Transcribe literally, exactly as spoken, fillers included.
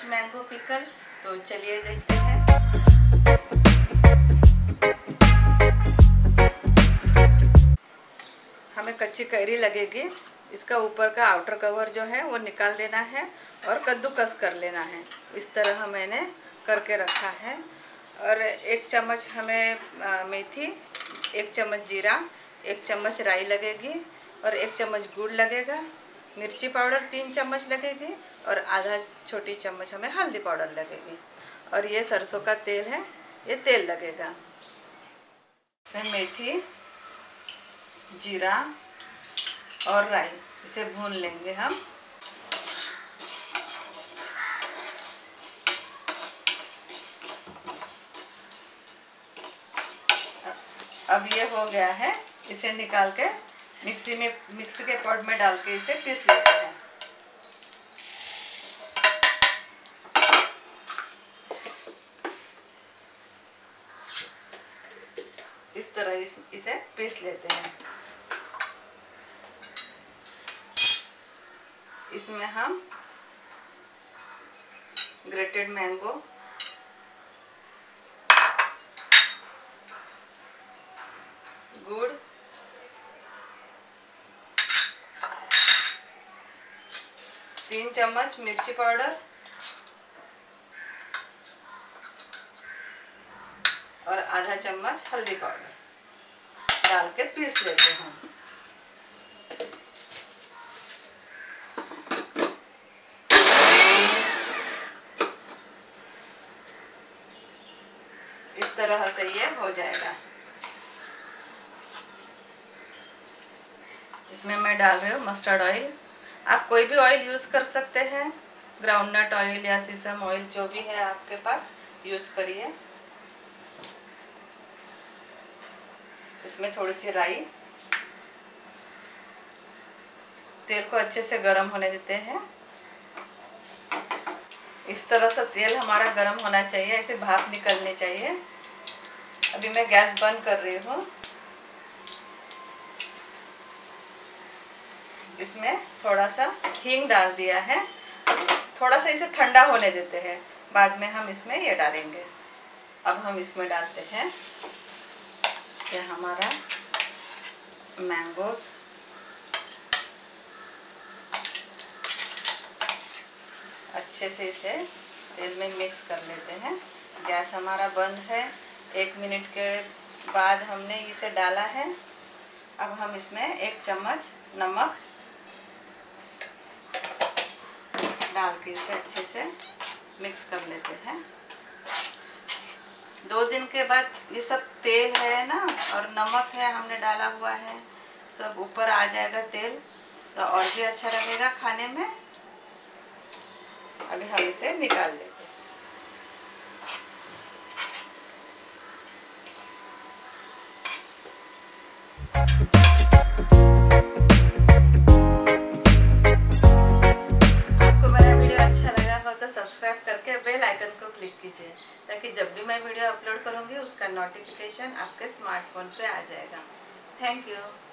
First mango pickle. तो चलिए देखते हैं। हमें कच्ची कैरी लगेगी, इसका ऊपर का आउटर कवर जो है वो निकाल देना है और कद्दूकस कर लेना है। इस तरह मैंने करके रखा है। और एक चम्मच हमें मेथी, एक चम्मच जीरा, एक चम्मच राई लगेगी और एक चम्मच गुड़ लगेगा, मिर्ची पाउडर तीन चम्मच लगेगी और आधा छोटी चम्मच हमें हल्दी पाउडर लगेगी। और ये सरसों का तेल है, ये तेल लगेगा। इसमें मेथी, जीरा और राई इसे भून लेंगे हम। अब ये हो गया है, इसे निकाल के मिक्सी में मिक्सी के पॉट में डाल के इसे पीस लेते हैं। इस तरह इस, इसे पीस लेते हैं। इसमें हम ग्रेटेड मैंगो, गुड़, तीन चम्मच मिर्ची पाउडर और आधा चम्मच हल्दी पाउडर डाल के पीस लेते हैं। इस तरह से ये हो जाएगा। इसमें मैं डाल रही हूँ मस्टर्ड ऑयल। आप कोई भी ऑयल यूज़ कर सकते हैं, ग्राउंडनट ऑयल या सीसम ऑयल, जो भी है आपके पास यूज़ करिए। इसमें थोड़ी सी राई, तेल को अच्छे से गर्म होने देते हैं। इस तरह से तेल हमारा गर्म होना चाहिए, ऐसे भाप निकलनी चाहिए। अभी मैं गैस बंद कर रही हूँ। इसमें थोड़ा सा हींग डाल दिया है, थोड़ा सा इसे ठंडा होने देते हैं, बाद में हम इसमें ये डालेंगे। अब हम इसमें डालते हैं ये हमारा मैंगो। अच्छे से इसे तेल में मिक्स कर लेते हैं। गैस हमारा बंद है। एक मिनट के बाद हमने इसे डाला है। अब हम इसमें एक चम्मच नमक डाल के इसे अच्छे से मिक्स कर लेते हैं। दो दिन के बाद ये सब तेल है ना और नमक है हमने डाला हुआ है, सब ऊपर आ जाएगा तेल, तो और भी अच्छा लगेगा खाने में। अभी हम इसे निकाल देते हैं। सब्सक्राइब करके बेल आइकन को क्लिक कीजिए ताकि जब भी मैं वीडियो अपलोड करूंगी उसका नोटिफिकेशन आपके स्मार्टफोन पे आ जाएगा। Thank you.